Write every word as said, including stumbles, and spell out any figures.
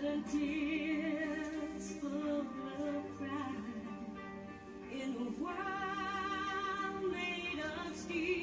silent tears full of pride in a world made of steel.